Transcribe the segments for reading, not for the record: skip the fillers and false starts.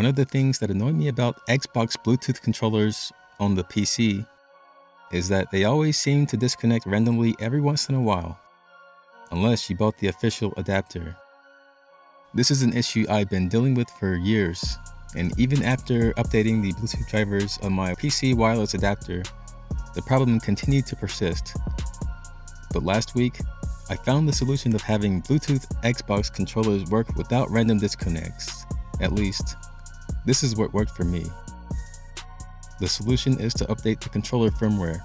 One of the things that annoyed me about Xbox Bluetooth controllers on the PC is that they always seem to disconnect randomly every once in a while, unless you bought the official adapter. This is an issue I've been dealing with for years, and even after updating the Bluetooth drivers on my PC wireless adapter, the problem continued to persist. But last week, I found the solution of having Bluetooth Xbox controllers work without random disconnects. At least, this is what worked for me. The solution is to update the controller firmware.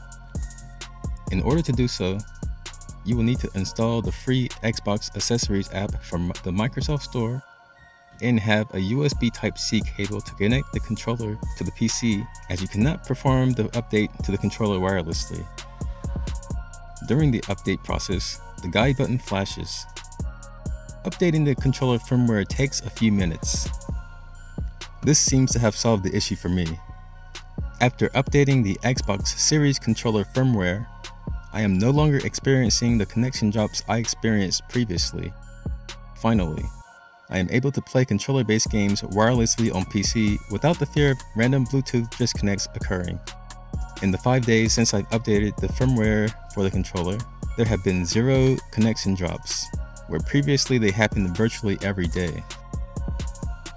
In order to do so, you will need to install the free Xbox Accessories app from the Microsoft Store and have a USB Type-C cable to connect the controller to the PC, as you cannot perform the update to the controller wirelessly. During the update process, the guide button flashes. Updating the controller firmware takes a few minutes. This seems to have solved the issue for me. After updating the Xbox Series controller firmware, I am no longer experiencing the connection drops I experienced previously. Finally, I am able to play controller-based games wirelessly on PC without the fear of random Bluetooth disconnects occurring. In the 5 days since I've updated the firmware for the controller, there have been 0 connection drops, where previously they happened virtually every day.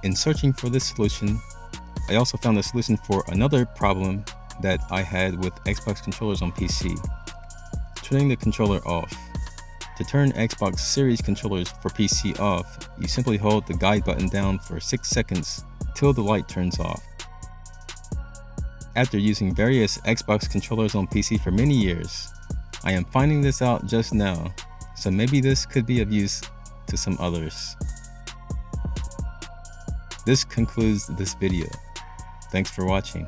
In searching for this solution, I also found a solution for another problem that I had with Xbox controllers on PC. Turning the controller off. To turn Xbox Series controllers for PC off, you simply hold the guide button down for 6 seconds till the light turns off. After using various Xbox controllers on PC for many years, I am finding this out just now, so maybe this could be of use to some others. This concludes this video. Thanks for watching.